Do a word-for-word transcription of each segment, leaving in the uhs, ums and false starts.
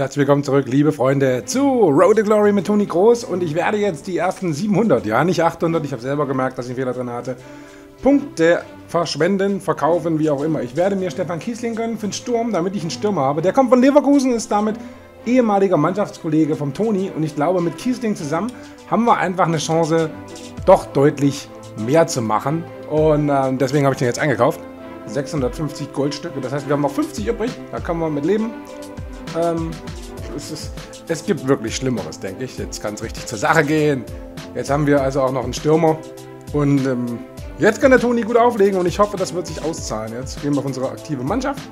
Und herzlich willkommen zurück, liebe Freunde, zu Road to Glory mit Toni Kroos. Und ich werde jetzt die ersten siebenhundert, ja nicht achthundert, ich habe selber gemerkt, dass ich einen Fehler drin hatte, Punkte verschwenden, verkaufen, wie auch immer. Ich werde mir Stefan Kießling gönnen für den Sturm, damit ich einen Stürmer habe. Der kommt von Leverkusen, ist damit ehemaliger Mannschaftskollege vom Toni. Und ich glaube, mit Kießling zusammen haben wir einfach eine Chance, doch deutlich mehr zu machen. Und äh, deswegen habe ich den jetzt eingekauft. sechshundertfünfzig Goldstücke, das heißt, wir haben noch fünfzig übrig, da können wir mit leben. Ähm, es, ist, es gibt wirklich Schlimmeres, denke ich. Jetzt kann es richtig zur Sache gehen. Jetzt haben wir also auch noch einen Stürmer. Und ähm, jetzt kann der Toni gut auflegen und ich hoffe, das wird sich auszahlen. Jetzt gehen wir auf unsere aktive Mannschaft.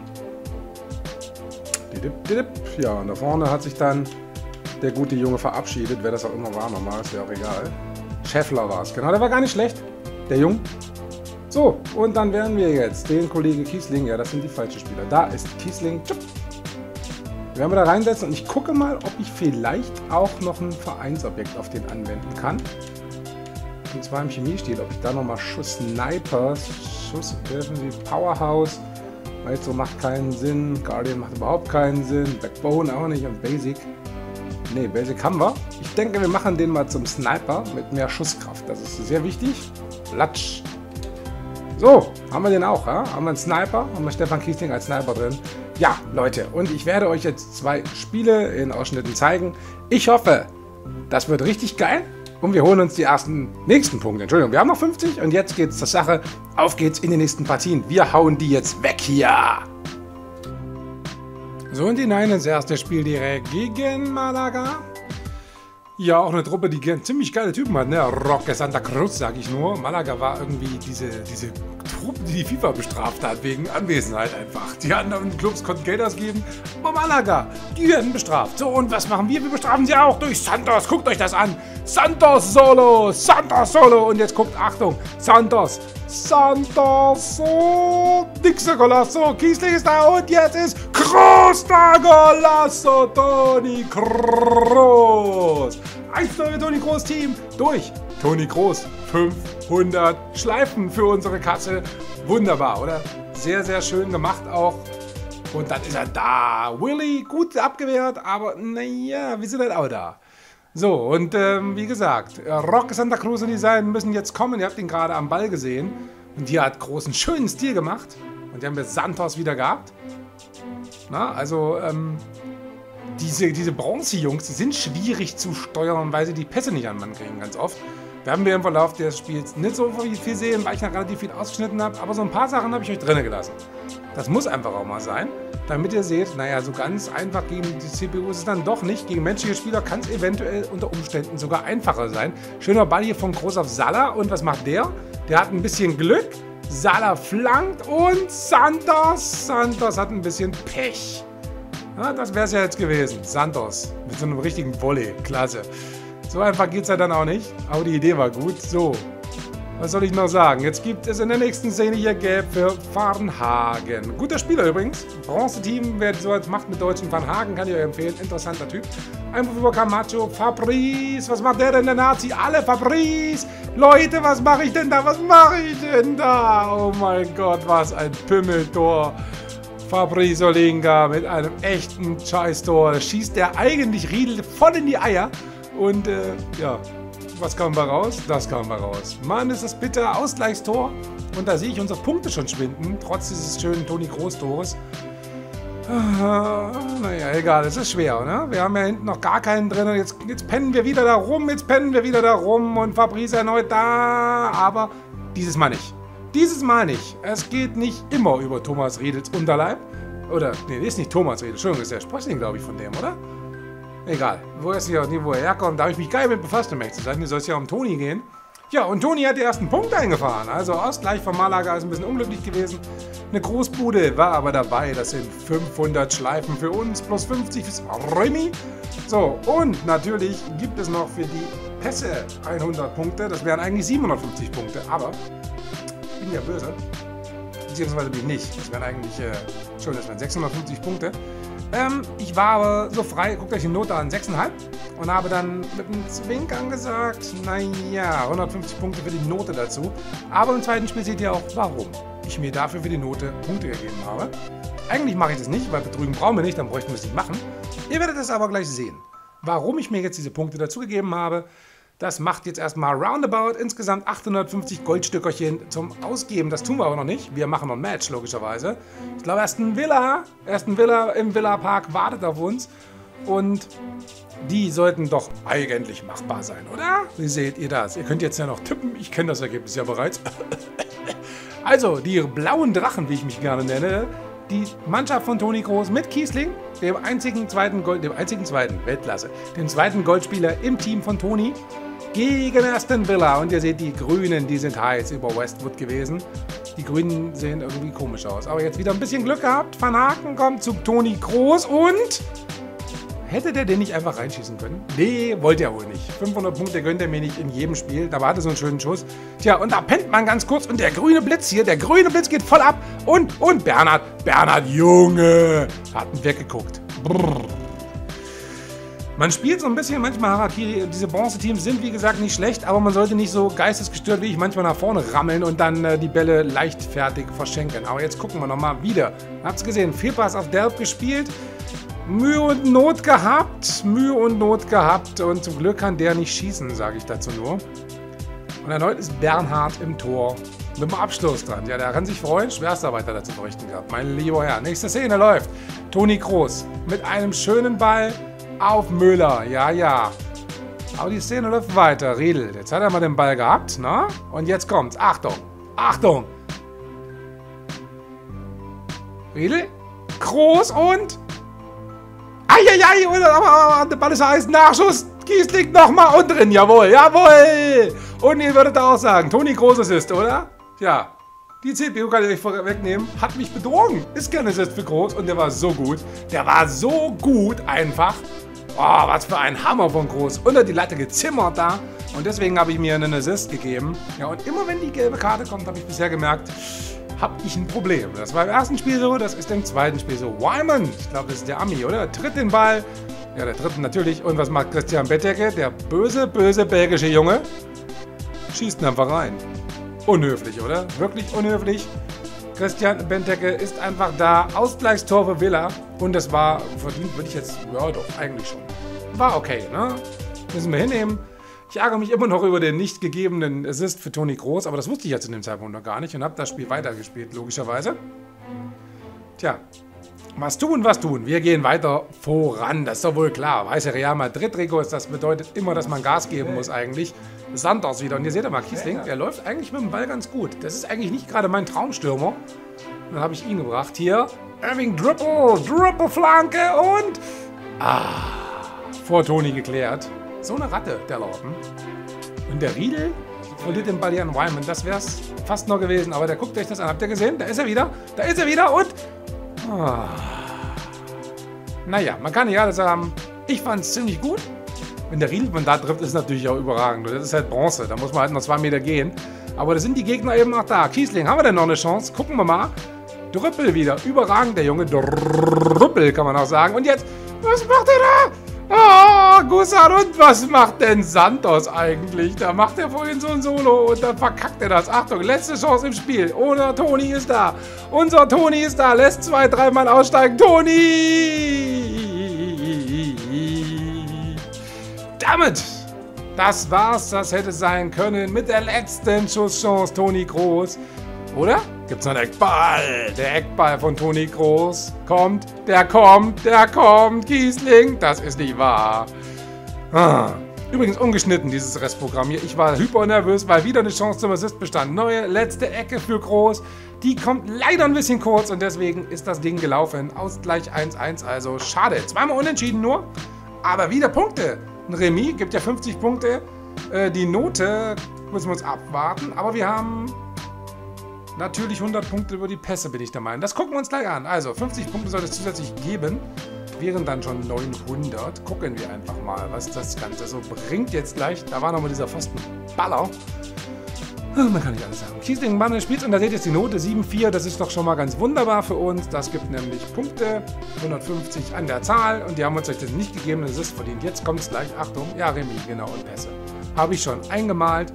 Ja, und da vorne hat sich dann der gute Junge verabschiedet. Wer das auch immer war, normal, ist ja auch egal. Scheffler war es, genau. Der war gar nicht schlecht, der Junge. So, und dann werden wir jetzt den Kollegen Kießling, ja, das sind die falschen Spieler. Da ist Kießling. Tschupp. Wir werden wir da reinsetzen und ich gucke mal, ob ich vielleicht auch noch ein Vereinsobjekt auf den anwenden kann. Und zwar im Chemie steht, ob ich da nochmal Schuss Sniper, Schuss Defensive Powerhouse, weil so macht keinen Sinn, Guardian macht überhaupt keinen Sinn, Backbone auch nicht und Basic. Ne, Basic haben wir. Ich denke, wir machen den mal zum Sniper mit mehr Schusskraft. Das ist sehr wichtig. Platsch. So, haben wir den auch, ja? Haben wir einen Sniper, haben wir Stefan Kießling als Sniper drin. Ja, Leute, und ich werde euch jetzt zwei Spiele in Ausschnitten zeigen. Ich hoffe, das wird richtig geil und wir holen uns die ersten nächsten Punkte. Entschuldigung, wir haben noch fünfzig und jetzt geht's zur Sache. Auf geht's in den nächsten Partien. Wir hauen die jetzt weg hier. So, und hinein ins erste Spiel direkt gegen Malaga. Ja, auch eine Truppe, die ziemlich geile Typen hat, ne? Roque Santa Cruz, sag ich nur. Malaga war irgendwie diese, diese Truppe, die die FIFA bestraft hat, wegen Anwesenheit einfach. Die anderen Clubs konnten Geld ausgeben, aber Malaga, die werden bestraft. So, und was machen wir? Wir bestrafen sie auch durch Santos. Guckt euch das an. Santos Solo, Santos Solo. Und jetzt guckt, Achtung, Santos, Santos, so, Dixe Golasso, Kießling ist da und jetzt ist Groß da, Golasso, Toni Kroos. eins zu null Toni Kroos Team durch. Toni Kroos, fünfhundert Schleifen für unsere Kasse. Wunderbar, oder? Sehr, sehr schön gemacht auch. Und dann ist er da. Willy, gut abgewehrt, aber naja, wir sind halt auch da. So, und ähm, wie gesagt, Roque Santa Cruz und die Seiten müssen jetzt kommen. Ihr habt ihn gerade am Ball gesehen. Und die hat großen, schönen Stil gemacht. Und die haben wir Santos wieder gehabt. Na, also, ähm... Diese, diese Bronze-Jungs, die sind schwierig zu steuern, weil sie die Pässe nicht an den Mann kriegen, ganz oft. Da haben wir im Verlauf des Spiels nicht so viel sehen, weil ich noch relativ viel ausgeschnitten habe, aber so ein paar Sachen habe ich euch drinnen gelassen. Das muss einfach auch mal sein, damit ihr seht, naja, so ganz einfach gegen die C P U ist es dann doch nicht. Gegen menschliche Spieler kann es eventuell unter Umständen sogar einfacher sein. Schöner Ball hier von Groß auf Salah und was macht der? Der hat ein bisschen Glück, Salah flankt und Santos, Santos hat ein bisschen Pech. Na, das wäre es ja jetzt gewesen. Santos mit so einem richtigen Volley. Klasse. So einfach geht es ja dann auch nicht. Aber die Idee war gut. So, was soll ich noch sagen? Jetzt gibt es in der nächsten Szene hier Gelb für Van Haken. Guter Spieler übrigens. Bronze-Team, wer so etwas macht mit deutschen Van Haken, kann ich euch empfehlen. Interessanter Typ. Einwurf über Camacho. Fabrice, was macht der denn, der Nazi? Alle Fabrice. Leute, was mache ich denn da? Was mache ich denn da? Oh mein Gott, was ein Pimmeltor. Fabrice Olinga mit einem echten Scheiß-Tor. Schießt der eigentlich Riedel voll in die Eier. Und äh, ja, was kam da raus? Das kam da raus. Mann, ist das bitter. Ausgleichstor. Und da sehe ich unsere Punkte schon schwinden, trotz dieses schönen Toni Kroos-Tores. Ah, naja, egal, es ist schwer, ne? Wir haben ja hinten noch gar keinen drin. Und jetzt, jetzt pennen wir wieder da rum, jetzt pennen wir wieder da rum. Und Fabrice erneut da. Aber dieses Mal nicht. Dieses Mal nicht. Es geht nicht immer über Thomas Riedels Unterleib. Oder, nee, ist nicht Thomas Riedel. Entschuldigung, ist der Sprössling, glaube ich, von dem, oder? Egal. Wo ist hier, wo er herkommt, da habe ich mich geil mit befasst, um ehrlich zu sein. Mir soll es ja um Toni gehen. Ja, und Toni hat die ersten Punkte eingefahren. Also Ausgleich von Malaga ist ein bisschen unglücklich gewesen. Eine Großbude war aber dabei. Das sind fünfhundert Schleifen für uns, plus fünfzig fürs Römi. So, und natürlich gibt es noch für die Pässe hundert Punkte. Das wären eigentlich siebenhundertfünfzig Punkte, aber... bin ja böse, beziehungsweise bin ich nicht. Das wären eigentlich, äh, schön, das wären sechshundertfünfzig Punkte. Ähm, ich war aber so frei, guckt euch die Note an, sechs Komma fünf und habe dann mit einem Zwinkern gesagt, naja, hundertfünfzig Punkte für die Note dazu. Aber im zweiten Spiel seht ihr auch, warum ich mir dafür für die Note Punkte gegeben habe. Eigentlich mache ich das nicht, weil Betrügen brauchen wir nicht, dann bräuchten wir es nicht machen. Ihr werdet es aber gleich sehen, warum ich mir jetzt diese Punkte dazugegeben habe. Das macht jetzt erstmal roundabout insgesamt achthundertfünfzig Goldstückerchen zum Ausgeben. Das tun wir aber noch nicht. Wir machen noch ein Match, logischerweise. Ich glaube, Aston Villa, Aston Villa im Villa Park wartet auf uns. Und die sollten doch eigentlich machbar sein, oder? Wie seht ihr das? Ihr könnt jetzt ja noch tippen. Ich kenne das Ergebnis ja bereits. Also, die blauen Drachen, wie ich mich gerne nenne. Die Mannschaft von Toni Kroos mit Kießling, dem einzigen zweiten Gold, dem einzigen zweiten Weltklasse, dem zweiten Goldspieler im Team von Toni gegen Aston Villa. Und ihr seht, die Grünen, die sind heiß über Westwood gewesen. Die Grünen sehen irgendwie komisch aus. Aber jetzt wieder ein bisschen Glück gehabt. Van Haken kommt zu Toni Kroos und... Hätte der den nicht einfach reinschießen können? Nee, wollte er wohl nicht. fünfhundert Punkte gönnt er mir nicht in jedem Spiel. Da war er so einen schönen Schuss. Tja, und da pennt man ganz kurz. Und der grüne Blitz hier, der grüne Blitz geht voll ab. Und, und Bernhard, Bernhard, Junge, hat ihn weggeguckt. Brrr. Man spielt so ein bisschen manchmal Harakiri. Diese Bronze-Teams sind, wie gesagt, nicht schlecht. Aber man sollte nicht so geistesgestört wie ich manchmal nach vorne rammeln und dann äh, die Bälle leichtfertig verschenken. Aber jetzt gucken wir nochmal wieder. Habt's gesehen, Fehlpass auf Delp gespielt. Mühe und Not gehabt, Mühe und Not gehabt und zum Glück kann der nicht schießen, sage ich dazu nur. Und erneut ist Bernhard im Tor mit dem Abschluss dran. Ja, der kann sich freuen, Schwerstarbeiter dazu berichten gehabt, mein lieber Herr. Nächste Szene läuft Toni Kroos mit einem schönen Ball auf Müller, ja, ja. Aber die Szene läuft weiter, Riedel, jetzt hat er mal den Ball gehabt, ne? Und jetzt kommt's, Achtung, Achtung. Riedel, Kroos und... Eieiei, aber der Ball ist heiß, Nachschuss, Kießling nochmal und drin, jawohl, jawohl. Und ihr würdet auch sagen, Toni Kroos Assist, oder? Ja, die C P U kann ich euch vorwegnehmen, hat mich betrogen. Ist kein Assist für Kroos und der war so gut, der war so gut einfach. Oh, was für ein Hammer von Kroos, unter die Latte gezimmert da und deswegen habe ich mir einen Assist gegeben. Ja, und immer wenn die gelbe Karte kommt, habe ich bisher gemerkt, habe ich ein Problem. Das war im ersten Spiel so, das ist im zweiten Spiel so. Wyman, ich glaube, das ist der Ami, oder? Tritt den Ball. Ja, der tritt natürlich. Und was macht Christian Benteke? Der böse, böse belgische Junge schießt ihn einfach rein. Unhöflich, oder? Wirklich unhöflich. Christian Benteke ist einfach da. Ausgleichstor für Villa. Und das war verdient, würde ich jetzt... Ja, doch, eigentlich schon. War okay, ne? Müssen wir hinnehmen. Ich ärgere mich immer noch über den nicht gegebenen Assist für Toni Kroos, aber das wusste ich ja zu dem Zeitpunkt noch gar nicht und habe das Spiel weitergespielt, logischerweise. Tja, was tun, was tun. Wir gehen weiter voran, das ist doch wohl klar. Weiße Real Madrid-Trikot, das bedeutet immer, dass man Gas geben muss eigentlich. Santos wieder und ihr seht ja mal, Kießling, der läuft eigentlich mit dem Ball ganz gut. Das ist eigentlich nicht gerade mein Traumstürmer. Und dann habe ich ihn gebracht hier. Irving Dribble, Dribble-Flanke und... Ah, vor Toni geklärt. So eine Ratte, der Laufen. Und der Riedel verliert den Ball hier an Wyman. Das wäre es fast noch gewesen. Aber der guckt euch das an. Habt ihr gesehen? Da ist er wieder. Da ist er wieder. Und... Oh. Naja, man kann nicht alles haben. Ich fand es ziemlich gut. Wenn der Riedel von da trifft, ist natürlich auch überragend. Das ist halt Bronze. Da muss man halt noch zwei Meter gehen. Aber da sind die Gegner eben auch da. Kießling, haben wir denn noch eine Chance? Gucken wir mal. Drüppel wieder. Überragend, der Junge. Drüppel kann man auch sagen. Und jetzt... Was macht er da? Oh, Gussard, und was macht denn Santos eigentlich? Da macht er vorhin so ein Solo und dann verkackt er das. Achtung, letzte Chance im Spiel. Unser Toni ist da. Unser Toni ist da. Lässt zwei, drei Mann aussteigen. Toni! Damit! Das war's. Das hätte sein können mit der letzten Schusschance. Toni Kroos. Oder? Gibt's noch einen Eckball? Der Eckball von Toni Kroos kommt, der kommt, der kommt, Kießling, das ist nicht wahr. Ah. Übrigens ungeschnitten, dieses Restprogramm hier. Ich war hyper nervös, weil wieder eine Chance zum Assist bestand. Neue, letzte Ecke für Kroos. Die kommt leider ein bisschen kurz und deswegen ist das Ding gelaufen. Ausgleich eins eins, also schade. Zweimal unentschieden nur, aber wieder Punkte. Ein Remis gibt ja fünfzig Punkte. Äh, die Note müssen wir uns abwarten, aber wir haben... Natürlich hundert Punkte über die Pässe, bin ich der Meinung. Das gucken wir uns gleich an. Also, fünfzig Punkte soll es zusätzlich geben. Wären dann schon neunhundert. Gucken wir einfach mal, was das Ganze so bringt jetzt gleich. Da war nochmal dieser Pfostenballer. Man kann nicht alles sagen. Kießling, Mann, spielt und da seht ihr jetzt die Note sieben vier. Das ist doch schon mal ganz wunderbar für uns. Das gibt nämlich Punkte. hundertfünfzig an der Zahl. Und die haben uns euch das nicht gegeben. Das ist verdient. Jetzt kommt es gleich. Achtung. Ja, Remi, genau. Und Pässe. Habe ich schon eingemalt.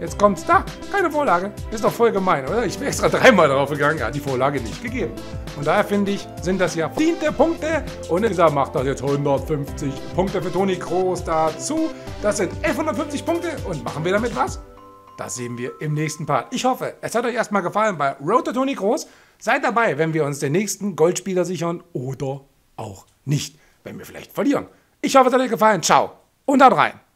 Jetzt kommt's. Da, keine Vorlage. Ist doch voll gemein, oder? Ich bin extra dreimal drauf gegangen. Hat die Vorlage nicht gegeben. Und daher finde ich, sind das ja verdiente Punkte. Und dieser macht das jetzt hundertfünfzig Punkte für Toni Kroos dazu. Das sind elfhundertfünfzig Punkte. Und machen wir damit was? Das sehen wir im nächsten Part. Ich hoffe, es hat euch erstmal gefallen bei Road to Toni Kroos. Seid dabei, wenn wir uns den nächsten Goldspieler sichern oder auch nicht, wenn wir vielleicht verlieren. Ich hoffe, es hat euch gefallen. Ciao und haut rein.